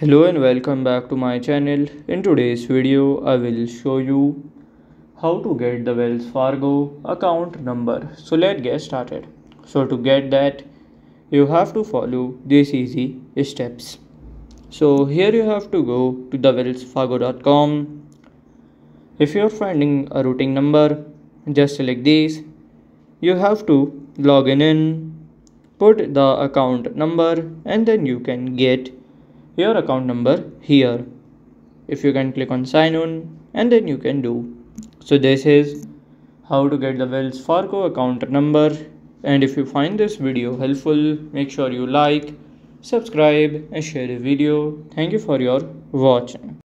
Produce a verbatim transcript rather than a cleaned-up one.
Hello and welcome back to my channel. In today's video I will show you how to get the Wells Fargo account number. So let's get started. So to get that you have to follow these easy steps. So here you have to go to the wells fargo dot com. If you are finding a routing number, just select this. You have to log in, in put the account number, and then you can get your account number here. If you can click on sign on, and then you can do. So this is how to get the Wells Fargo account number. And if you find this video helpful, make sure you like, subscribe and share the video. Thank you for your watching.